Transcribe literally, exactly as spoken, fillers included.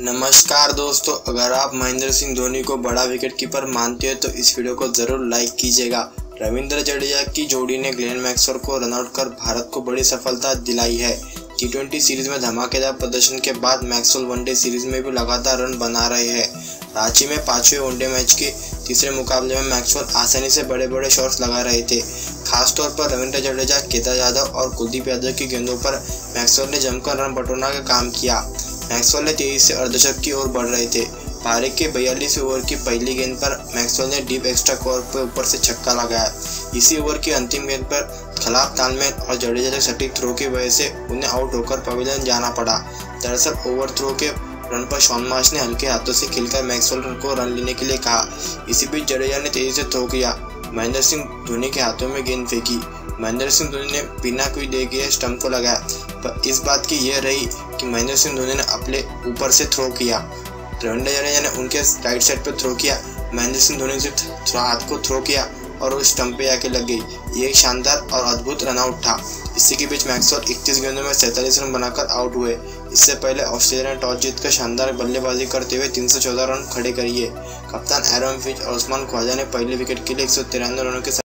नमस्कार दोस्तों, अगर आप महेंद्र सिंह धोनी को बड़ा विकेटकीपर मानते हैं तो इस वीडियो को जरूर लाइक कीजिएगा। रविंद्र जडेजा की जोड़ी ने ग्लेन मैक्सवेल को रनआउट कर भारत को बड़ी सफलता दिलाई है। टी ट्वेंटी सीरीज में धमाकेदार प्रदर्शन के बाद मैक्सवेल वनडे सीरीज में भी लगातार रन बना रहे हैं। रांची में पांचवें वनडे मैच के तीसरे मुकाबले में मैक्सवेल आसानी से बड़े बड़े शॉट्स लगा रहे थे। खासतौर पर रविंद्र जडेजा, केदार जाधव और कुलदीप यादव की गेंदों पर मैक्सवेल ने जमकर रन बटोरने का काम किया। मैक्सवेल ने तेजी से अर्धशतक की ओर बढ़ रहे थे। भारत के बयालीस ओवर की पहली गेंद पर मैक्सवेल ने डीप एक्स्ट्रा कवर पर ऊपर से छक्का लगाया। इसी ओवर की अंतिम गेंद पर खराब तालमेल और जडेजा के सटीक थ्रो की वजह से उन्हें आउट होकर पवेलियन जाना पड़ा। दरअसल ओवर थ्रो के रन पर शोन मार्च ने हल्के हाथों से खेलकर मैक्सवेल को रन लेने के लिए कहा। इसी बीच जडेजा ने तेजी से थ्रो किया, महेंद्र सिंह धोनी के हाथों में गेंद फेंकी। महेंद्र सिंह धोनी ने बिना कोई देखे स्टंप को लगाया, पर इस बात की यह रही कि महेंद्र सिंह धोनी ने अपने ऊपर से थ्रो किया। रविंद्र जडेजा ने उनके राइट साइड पर थ्रो किया, महेंद्र सिंह धोनी से हाथ को थ्रो किया और वो स्टंप पे आके लग गई। ये एक शानदार और अद्भुत रनआउट था। इसी के बीच मैक्सवेल इकतीस गेंदों में सैंतालीस रन बनाकर आउट हुए। इससे पहले ऑस्ट्रेलिया ने टॉस जीतकर शानदार बल्लेबाजी करते हुए तीन सौ चौदह रन खड़े करिए। कप्तान एरोन फिच और उस्मान ख्वाजा ने पहले विकेट के लिए एक सौ तिरानवे रनों के